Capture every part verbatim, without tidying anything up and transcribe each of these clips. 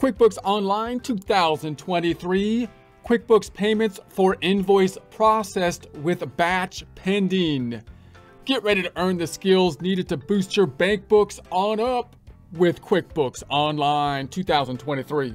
QuickBooks Online two thousand twenty-three, QuickBooks Payments for invoice processed with batch pending. Get ready to earn the skills needed to boost your bank books on up with QuickBooks Online two thousand twenty-three.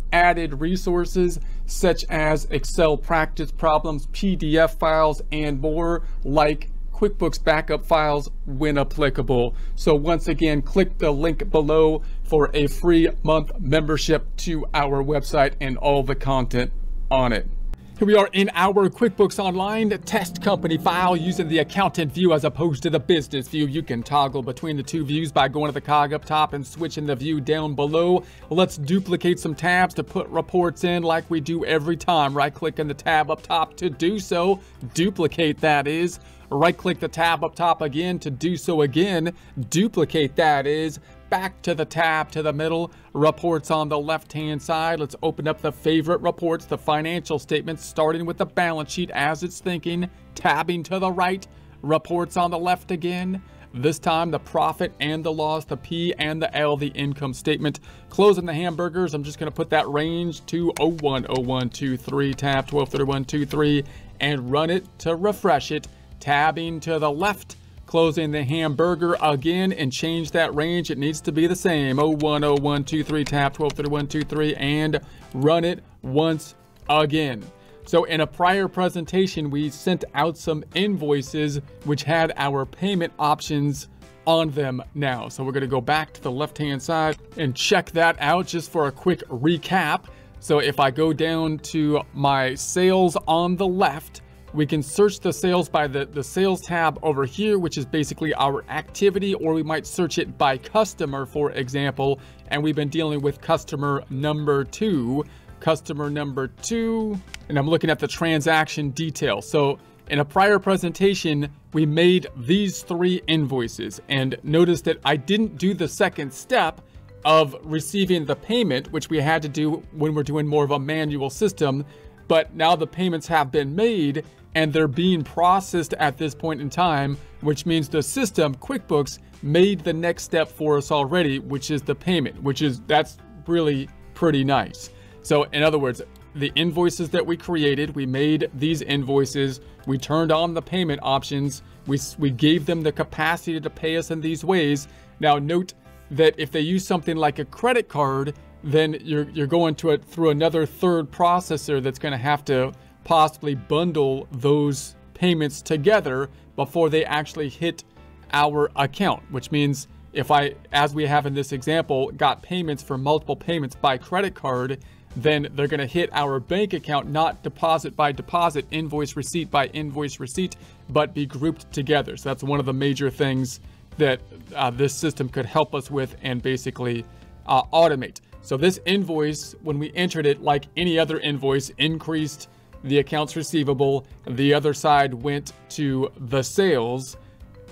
added resources such as Excel practice problems, P D F files, and more, like QuickBooks backup files when applicable. So once again, click the link below for a free month membership to our website and all the content on it. Here we are in our QuickBooks Online test company file using the accountant view as opposed to the business view. You can toggle between the two views by going to the cog up top and switching the view down below. Let's duplicate some tabs to put reports in like we do every time. Right click on the tab up top to do so. Duplicate that is. Right click the tab up top again to do so again. Duplicate that is. Back to the tab to the middle, reports on the left-hand side. Let's open up the favorite reports, the financial statements, starting with the balance sheet as it's thinking, tabbing to the right, reports on the left again. This time the profit and the loss, the P and the L, the income statement. Closing the hamburgers, I'm just gonna put that range to oh one oh one two three, tab twelve thirty-one twenty-three, and run it to refresh it, tabbing to the left. Closing the hamburger again and change that range. It needs to be the same. oh one oh one two three, tap twelve thirty-one twenty-three, and run it once again. So in a prior presentation, we sent out some invoices which had our payment options on them now. So we're going to go back to the left-hand side and check that out just for a quick recap. So if I go down to my sales on the left, we can search the sales by the, the sales tab over here, which is basically our activity, or we might search it by customer, for example. And we've been dealing with customer number two, customer number two, and I'm looking at the transaction detail. So in a prior presentation, we made these three invoices, and notice that I didn't do the second step of receiving the payment, which we had to do when we're doing more of a manual system. But now the payments have been made and they're being processed at this point in time, which means the system, QuickBooks, made the next step for us already, which is the payment, which is, that's really pretty nice. So in other words, the invoices that we created, we made these invoices, we turned on the payment options, we, we gave them the capacity to pay us in these ways. Now note that if they use something like a credit card, then you're, you're going to it through another third processor that's going to have to possibly bundle those payments together before they actually hit our account, which means if I, as we have in this example, got payments for multiple payments by credit card, then they're going to hit our bank account, not deposit by deposit, invoice receipt by invoice receipt, but be grouped together. So that's one of the major things that uh, this system could help us with and basically uh, automate. So this invoice, when we entered it, like any other invoice, increased the accounts receivable. The other side went to the sales.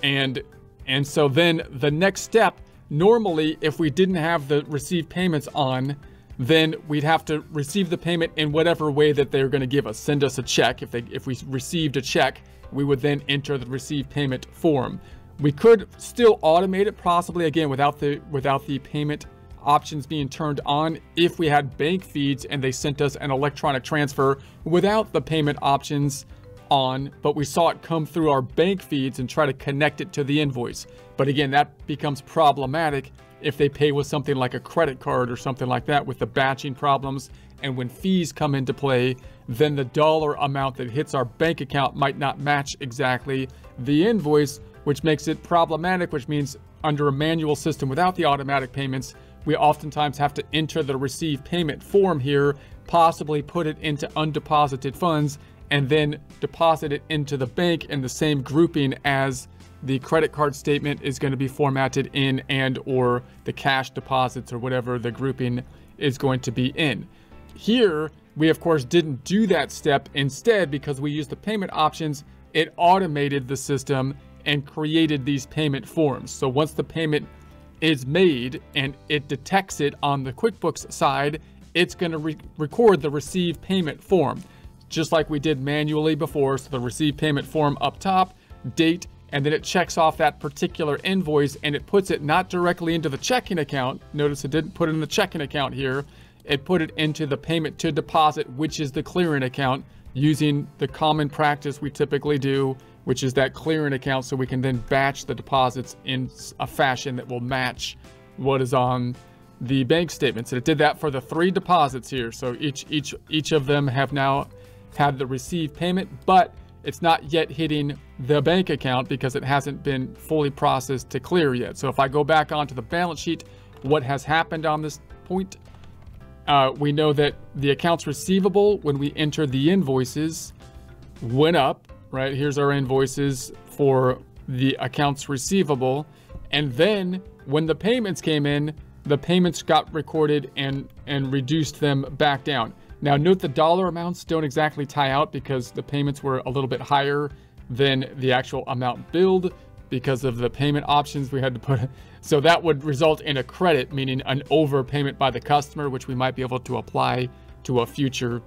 And, and so then the next step, normally, if we didn't have the receive payments on, then we'd have to receive the payment in whatever way that they're going to give us. Send us a check. If they, if we received a check, we would then enter the receive payment form. We could still automate it, possibly, again, without the, without the payment options being turned on, if we had bank feeds and they sent us an electronic transfer without the payment options on, but we saw it come through our bank feeds and try to connect it to the invoice. But again, that becomes problematic if they pay with something like a credit card or something like that, with the batching problems. And when fees come into play, then the dollar amount that hits our bank account might not match exactly the invoice, which makes it problematic, which means under a manual system without the automatic payments, we oftentimes have to enter the receive payment form here, possibly put it into undeposited funds, and then deposit it into the bank in the same grouping as the credit card statement is going to be formatted in, and or the cash deposits or whatever the grouping is going to be in. Here, we of course didn't do that step. Instead, because we used the payment options, it automated the system and created these payment forms. So once the payment is made and it detects it on the QuickBooks side, it's going to re record the receive payment form, just like we did manually before. So the receive payment form up top, date, and then it checks off that particular invoice and it puts it not directly into the checking account. Notice it didn't put it in the checking account here. It put it into the payment to deposit, which is the clearing account, using the common practice we typically do, which is that clearing account. So we can then batch the deposits in a fashion that will match what is on the bank statements. And it did that for the three deposits here. So each, each, each of them have now had the receive payment, but it's not yet hitting the bank account because it hasn't been fully processed to clear yet. So if I go back onto the balance sheet, what has happened on this point? Uh, we know that the accounts receivable, when we enter the invoices, went up, right? Here's our invoices for the accounts receivable. And then when the payments came in, the payments got recorded and, and reduced them back down. Now note the dollar amounts don't exactly tie out because the payments were a little bit higher than the actual amount billed because of the payment options we had to put. So that would result in a credit, meaning an overpayment by the customer, which we might be able to apply to a future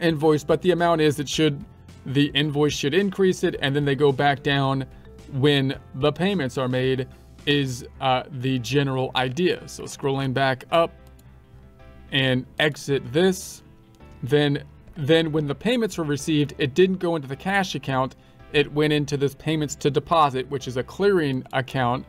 invoice. But the amount is, it should, the invoice should increase it, and then they go back down when the payments are made is uh, the general idea. So scrolling back up and exit this. Then, then when the payments were received, it didn't go into the cash account. It went into this payments to deposit, which is a clearing account,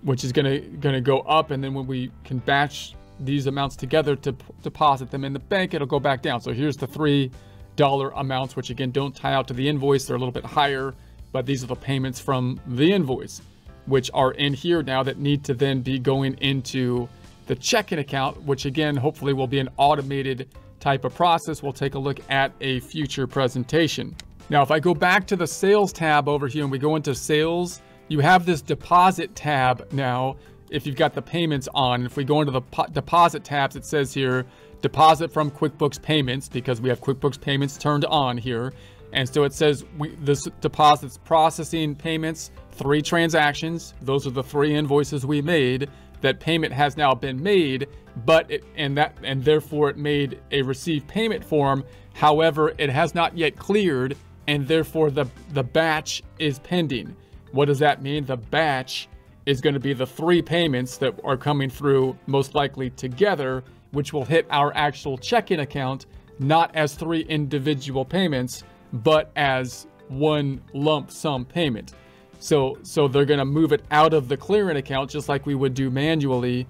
which is gonna, gonna go up. And then when we can batch these amounts together to deposit them in the bank, it'll go back down. So here's the three dollar amounts, which again, don't tie out to the invoice. They're a little bit higher, but these are the payments from the invoice, which are in here now that need to then be going into the checking account, which again, hopefully will be an automated type of process. We'll take a look at a future presentation. Now, if I go back to the sales tab over here and we go into sales, you have this deposit tab now. If you've got the payments on, if we go into the deposit tabs, it says here, deposit from QuickBooks Payments, because we have QuickBooks Payments turned on here. And so it says we, this deposits processing payments, three transactions. Those are the three invoices we made. That payment has now been made, but it, and that, and therefore it made a received payment form. However, it has not yet cleared, and therefore the, the batch is pending. What does that mean? The batch is going to be the three payments that are coming through most likely together, which will hit our actual checking account, not as three individual payments, but as one lump sum payment. So, so they're going to move it out of the clearing account, just like we would do manually,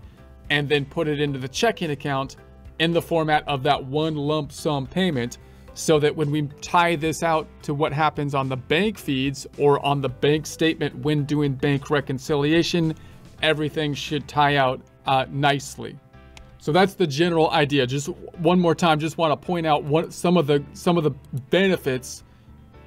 and then put it into the checking account in the format of that one lump sum payment, so that when we tie this out to what happens on the bank feeds or on the bank statement when doing bank reconciliation, everything should tie out uh, nicely. So that's the general idea. Just one more time, just want to point out what some of the some of the benefits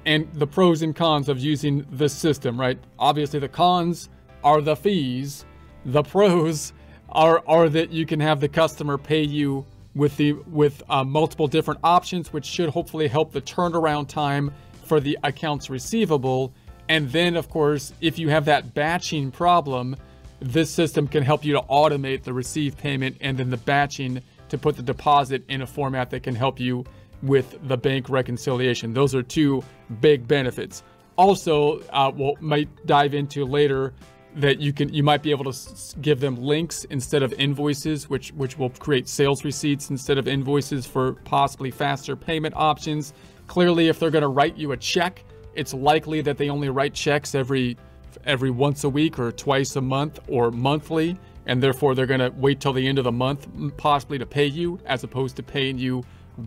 and the pros and cons of using this system, right? Obviously the cons are the fees. The pros are, are that you can have the customer pay you with the, with uh, multiple different options, which should hopefully help the turnaround time for the accounts receivable. And then of course, if you have that batching problem, this system can help you to automate the receive payment and then the batching to put the deposit in a format that can help you with the bank reconciliation. Those are two big benefits. Also, uh, we'll might dive into later that you can you might be able to s give them links instead of invoices, which which will create sales receipts instead of invoices for possibly faster payment options. Clearly, if they're going to write you a check, it's likely that they only write checks every every once a week or twice a month or monthly, and therefore they're going to wait till the end of the month possibly to pay you, as opposed to paying you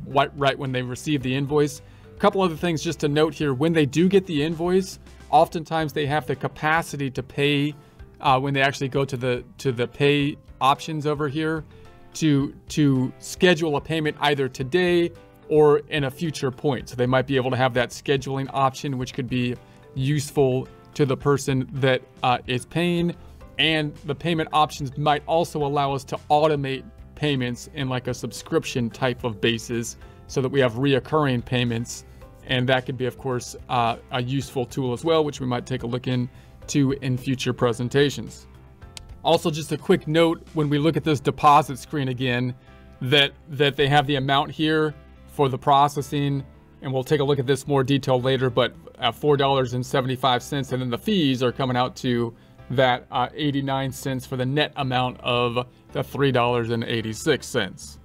What, right when they receive the invoice. A couple other things just to note here: when they do get the invoice, oftentimes they have the capacity to pay uh, when they actually go to the to the pay options over here to to schedule a payment either today or in a future point. So they might be able to have that scheduling option, which could be useful to the person that uh, is paying. And the payment options might also allow us to automate payments in like a subscription type of basis, so that we have reoccurring payments And that could be, of course, uh, a useful tool as well, which we might take a look into in future presentations. Also, just a quick note, when we look at this deposit screen again, that, that they have the amount here for the processing, and we'll take a look at this more detail later, but uh, four dollars and seventy-five cents, and then the fees are coming out to that uh, eighty-nine cents for the net amount of the three dollars and eighty-six cents.